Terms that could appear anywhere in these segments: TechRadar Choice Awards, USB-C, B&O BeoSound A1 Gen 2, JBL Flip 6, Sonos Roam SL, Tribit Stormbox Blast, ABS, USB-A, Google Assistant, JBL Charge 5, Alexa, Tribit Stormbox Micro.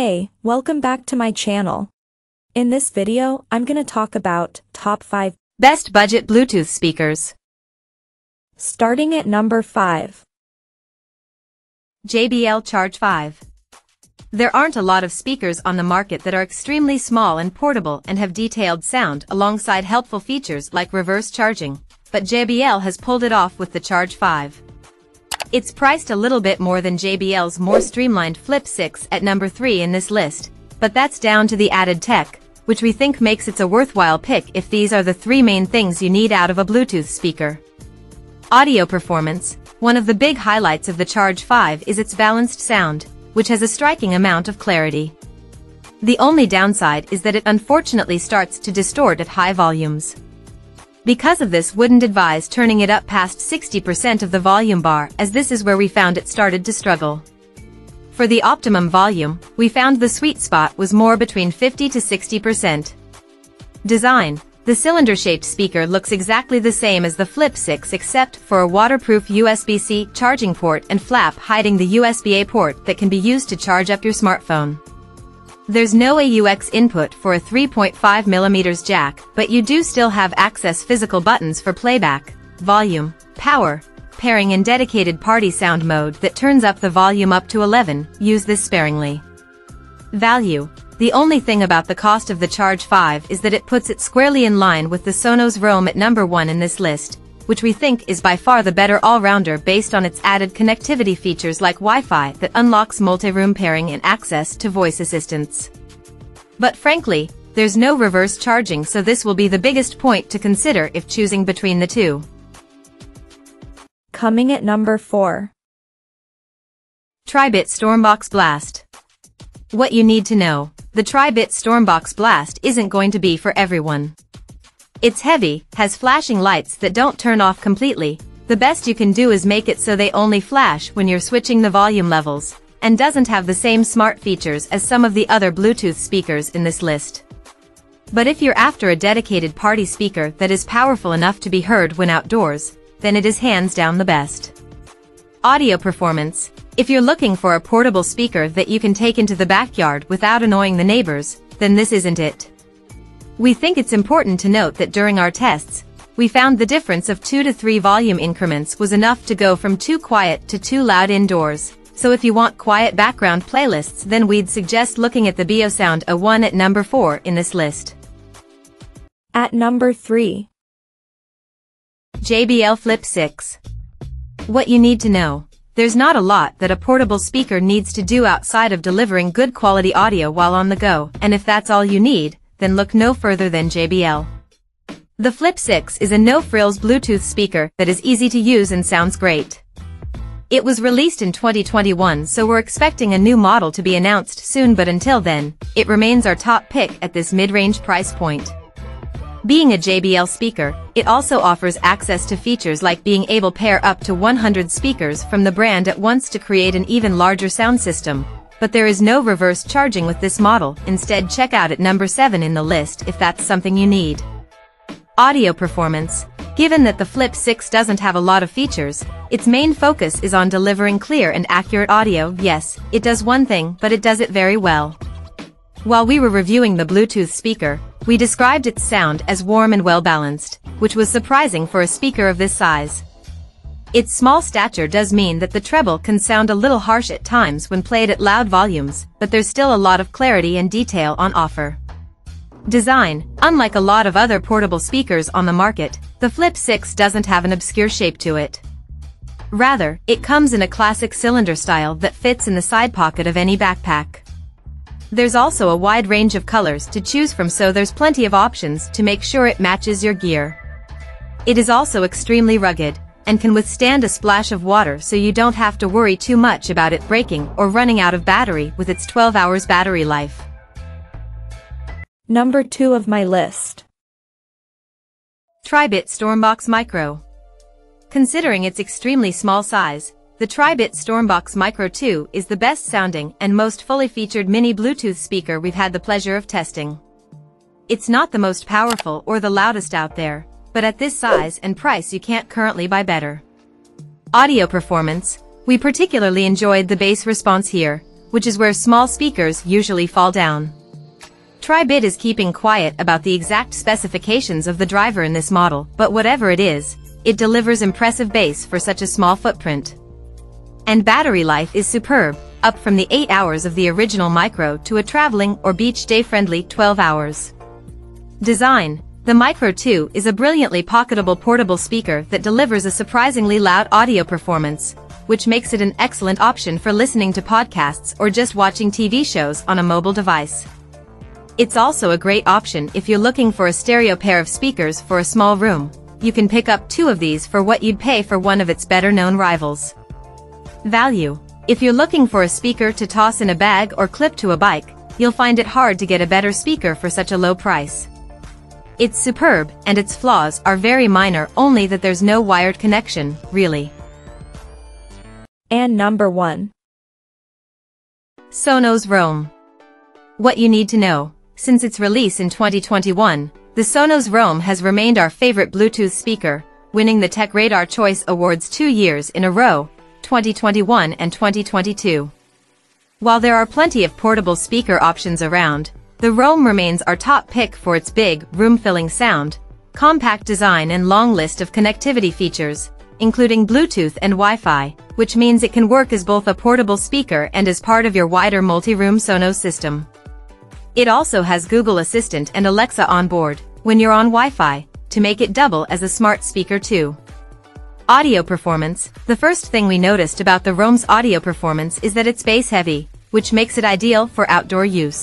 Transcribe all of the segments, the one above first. Hey, welcome back to my channel. In this video, I'm gonna talk about top 5 best budget Bluetooth speakers. Starting at number 5. JBL Charge 5. There aren't a lot of speakers on the market that are extremely small and portable and have detailed sound alongside helpful features like reverse charging, but JBL has pulled it off with the Charge 5. It's priced a little bit more than JBL's more streamlined Flip 6 at number 3 in this list, but that's down to the added tech, which we think makes it a worthwhile pick if these are the three main things you need out of a Bluetooth speaker. Audio performance. One of the big highlights of the Charge 5 is its balanced sound, which has a striking amount of clarity. The only downside is that it unfortunately starts to distort at high volumes. Because of this, wouldn't advise turning it up past 60% of the volume bar, as this is where we found it started to struggle. For the optimum volume, we found the sweet spot was more between 50 to 60%. Design. The cylinder-shaped speaker looks exactly the same as the Flip 6 except for a waterproof USB-C charging port and flap hiding the USB-A port that can be used to charge up your smartphone. There's no AUX input for a 3.5mm jack, but you do still have access physical buttons for playback, volume, power, pairing and dedicated party sound mode that turns up the volume up to 11, use this sparingly. Value. The only thing about the cost of the Charge 5 is that it puts it squarely in line with the Sonos Roam at number 1 in this list, which we think is by far the better all-rounder based on its added connectivity features like Wi-Fi that unlocks multi-room pairing and access to voice assistance. But frankly, there's no reverse charging, so this will be the biggest point to consider if choosing between the two. Coming at number 4. Tribit Stormbox Blast. What you need to know. The Tribit Stormbox Blast isn't going to be for everyone. It's heavy, has flashing lights that don't turn off completely. The best you can do is make it so they only flash when you're switching the volume levels, and doesn't have the same smart features as some of the other Bluetooth speakers in this list. But if you're after a dedicated party speaker that is powerful enough to be heard when outdoors, then it is hands down the best. Audio performance. If you're looking for a portable speaker that you can take into the backyard without annoying the neighbors, then this isn't it. We think it's important to note that during our tests, we found the difference of 2 to 3 volume increments was enough to go from too quiet to too loud indoors, so if you want quiet background playlists, then we'd suggest looking at the BeoSound A1 at number 4 in this list. At number 3. JBL Flip 6. What you need to know. There's not a lot that a portable speaker needs to do outside of delivering good quality audio while on the go, and if that's all you need, then look no further than JBL. The Flip 6 is a no-frills Bluetooth speaker that is easy to use and sounds great. It was released in 2021, so we're expecting a new model to be announced soon, but until then, it remains our top pick at this mid-range price point. Being a JBL speaker, it also offers access to features like being able to pair up to 100 speakers from the brand at once to create an even larger sound system, but there is no reverse charging with this model. Instead, check out at number 7 in the list if that's something you need. Audio performance. Given that the Flip 6 doesn't have a lot of features, its main focus is on delivering clear and accurate audio. Yes, it does one thing, but it does it very well. While we were reviewing the Bluetooth speaker, we described its sound as warm and well-balanced, which was surprising for a speaker of this size. Its small stature does mean that the treble can sound a little harsh at times when played at loud volumes, but there's still a lot of clarity and detail on offer. Design. Unlike a lot of other portable speakers on the market, the Flip 6 doesn't have an obscure shape to it. Rather, it comes in a classic cylinder style that fits in the side pocket of any backpack. There's also a wide range of colors to choose from, so there's plenty of options to make sure it matches your gear. It is also extremely rugged, and can withstand a splash of water, so you don't have to worry too much about it breaking or running out of battery with its 12 hours battery life. Number 2 of my list. Tribit Stormbox Micro. Considering its extremely small size, the Tribit Stormbox Micro 2 is the best sounding and most fully featured mini Bluetooth speaker we've had the pleasure of testing. It's not the most powerful or the loudest out there, but at this size and price you can't currently buy better. Audio performance. We particularly enjoyed the bass response here, which is where small speakers usually fall down. Tribit is keeping quiet about the exact specifications of the driver in this model, but whatever it is, it delivers impressive bass for such a small footprint. And battery life is superb, up from the 8 hours of the original Micro to a traveling or beach day-friendly 12 hours. Design: the Micro 2 is a brilliantly pocketable portable speaker that delivers a surprisingly loud audio performance, which makes it an excellent option for listening to podcasts or just watching TV shows on a mobile device. It's also a great option if you're looking for a stereo pair of speakers for a small room. You can pick up 2 of these for what you'd pay for one of its better-known rivals. Value: if you're looking for a speaker to toss in a bag or clip to a bike, you'll find it hard to get a better speaker for such a low price. It's superb, and its flaws are very minor, only that there's no wired connection, really. And number 1. Sonos Roam. What you need to know: since its release in 2021, the Sonos Roam has remained our favorite Bluetooth speaker, winning the TechRadar Choice Awards 2 years in a row, 2021 and 2022. While there are plenty of portable speaker options around, the Roam remains our top pick for its big, room-filling sound, compact design and long list of connectivity features, including Bluetooth and Wi-Fi, which means it can work as both a portable speaker and as part of your wider multi-room Sonos system. It also has Google Assistant and Alexa on board, when you're on Wi-Fi, to make it double as a smart speaker too. Audio performance: the first thing we noticed about the Roam's audio performance is that it's bass-heavy, which makes it ideal for outdoor use.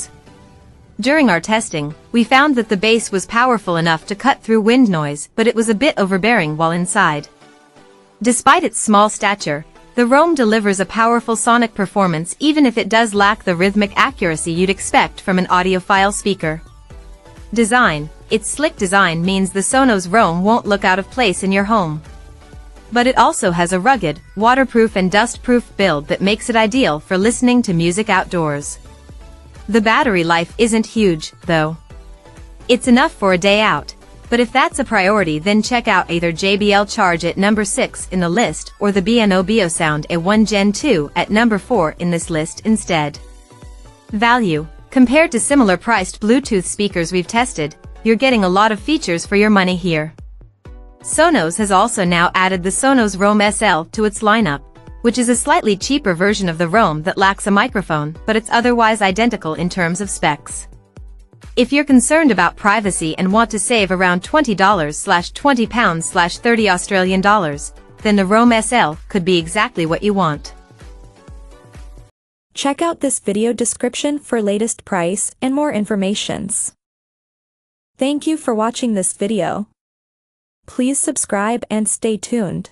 During our testing, we found that the bass was powerful enough to cut through wind noise, but it was a bit overbearing while inside. Despite its small stature, the Roam delivers a powerful sonic performance even if it does lack the rhythmic accuracy you'd expect from an audiophile speaker. Design: its slick design means the Sonos Roam won't look out of place in your home. But it also has a rugged, waterproof and dustproof build that makes it ideal for listening to music outdoors. The battery life isn't huge, though. It's enough for a day out, but if that's a priority then check out either JBL Charge at number 6 in the list or the B&O BeoSound A1 Gen 2 at number 4 in this list instead. Value: compared to similar priced Bluetooth speakers we've tested, you're getting a lot of features for your money here. Sonos has also now added the Sonos Roam SL to its lineup, which is a slightly cheaper version of the Roam that lacks a microphone, but it's otherwise identical in terms of specs. If you're concerned about privacy and want to save around $20/£20/£30, then the Roam SL could be exactly what you want. Check out this video description for latest price and more informations. Thank you for watching this video. Please subscribe and stay tuned.